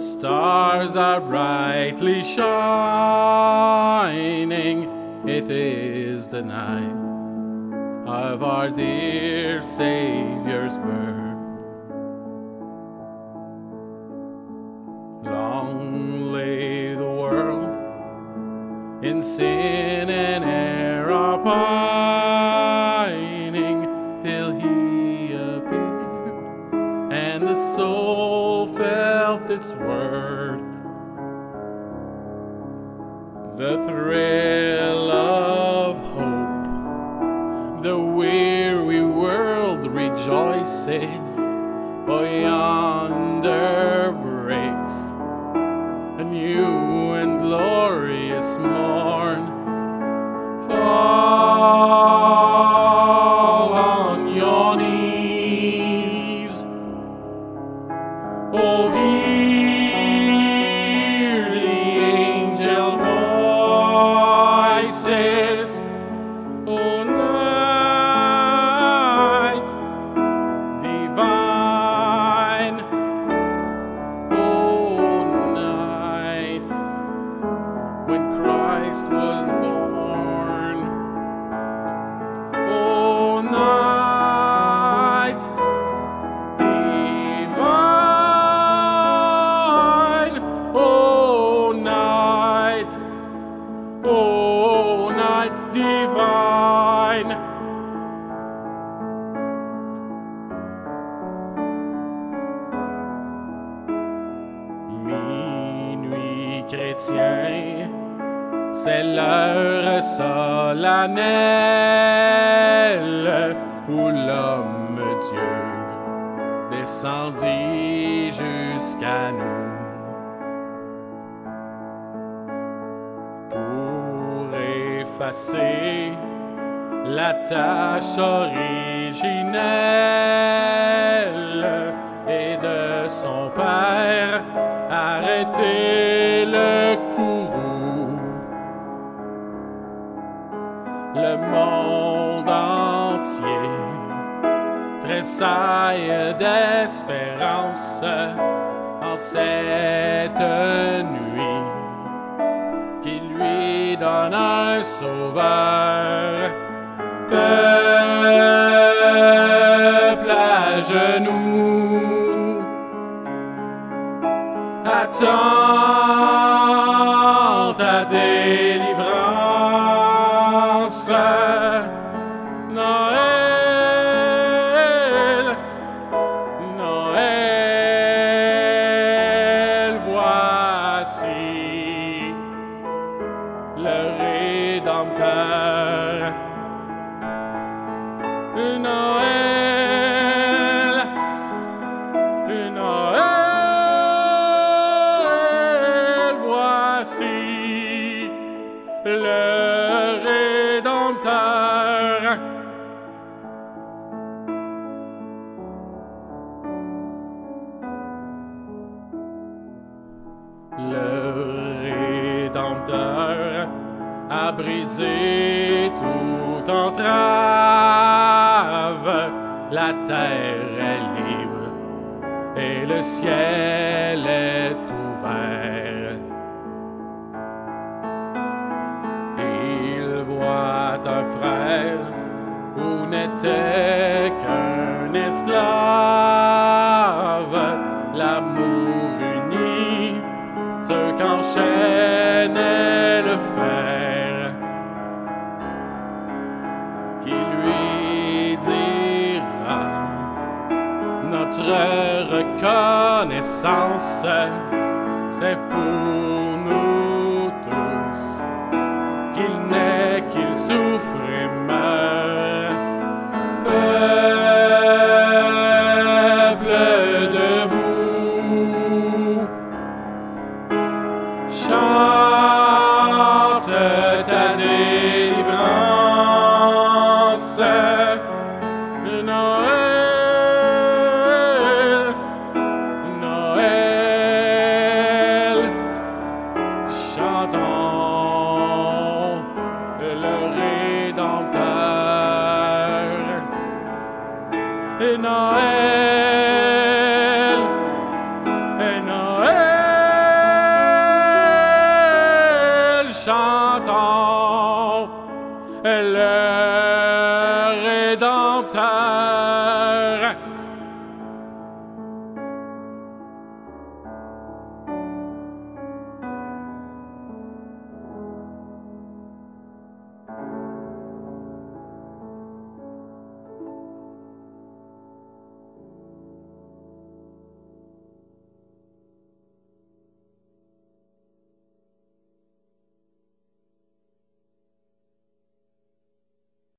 The stars are brightly shining. It is the night of our dear Saviour's birth. Long lay the world in sin and error pining, till He appeared and the soul felt its worth. The thrill of hope, the weary world rejoices, for yonder breaks a new and glorious morn. Fall on your knees, oh, hear the angel voices. Oh, night divine, oh, night when Christ was born. Oh, night divine, oh, night, oh, night divine. Minuit chrétien, c'est l'heure solennelle où l'homme Dieu descendit jusqu'à nous. Effacer la tâche originelle et de son Père arrêter le courroux. Le monde entier tressaille d'espérance en cette nuit qui lui donne un sauveur. Peuple à genoux, attends ta délivrance. Noël, Noël, voici le Rédempteur. Noël, Noël, voici le Rédempteur. Le Rédempteur a brisé toute entrave, la terre est libre et le ciel est ouvert. Il voit un frère où n'était qu'un esclave, l'amour unit ce qu'enchaînait le fer, qui lui dira notre reconnaissance, c'est pour nous tous qu'il naît, qu'il souffre et meurt.